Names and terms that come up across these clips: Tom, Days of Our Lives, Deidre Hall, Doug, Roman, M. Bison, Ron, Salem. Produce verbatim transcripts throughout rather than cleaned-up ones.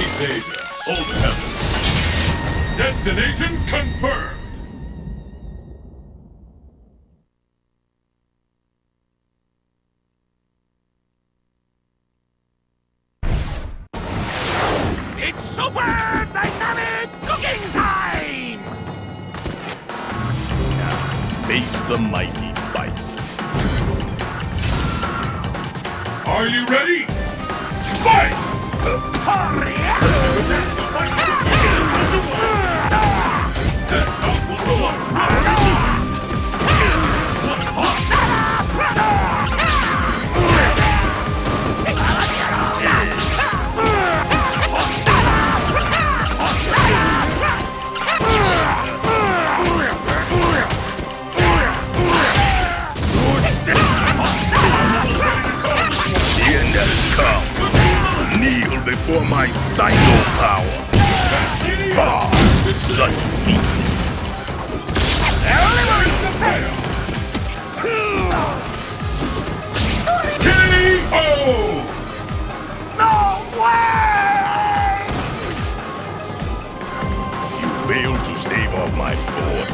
East Asia, Old Heaven. Destination confirmed. It's super dynamic cooking time! Now, face the mighty Bison. Are you ready? Fight! For my psycho power. Ah, such heat. Everybody prepare. K O. No way! You failed to stave off my board.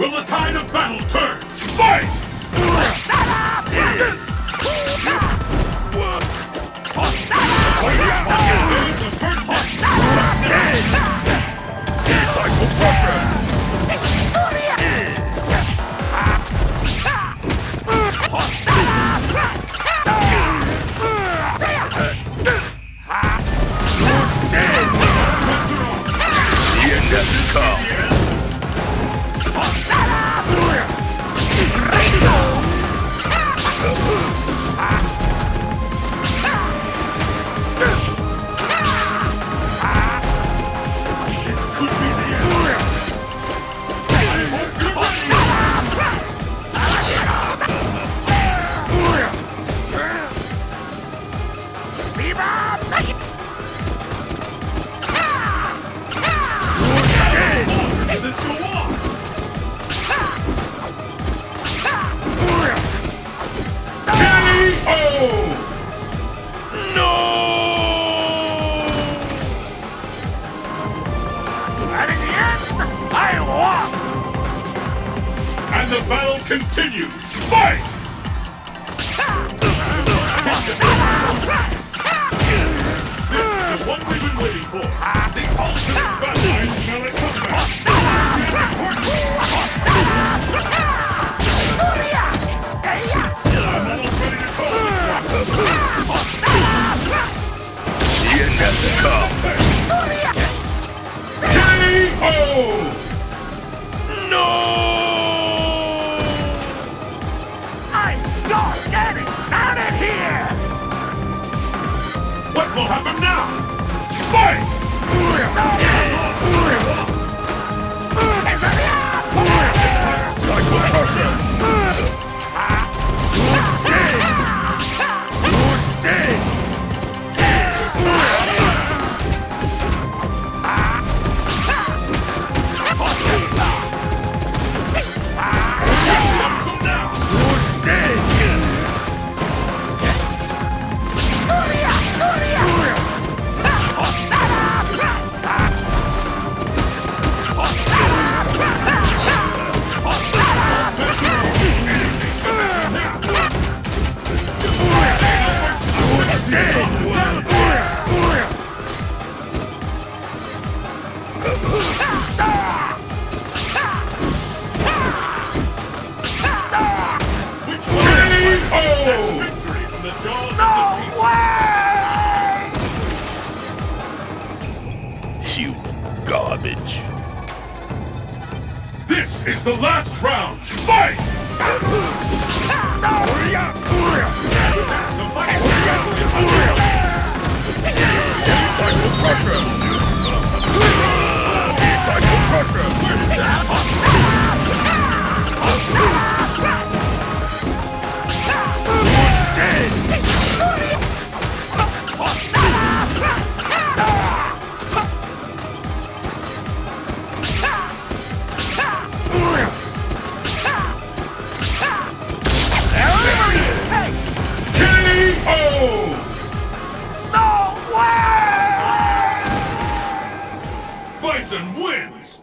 Will the tide of battle turn? Fight! The battle continues. Fight! This is the one we've been waiting for. The ultimate battle is now in combat. I'm ready to come. K O. What will happen now? Fight! Garbage. This is the last round. Fight! Ha! Bison wins!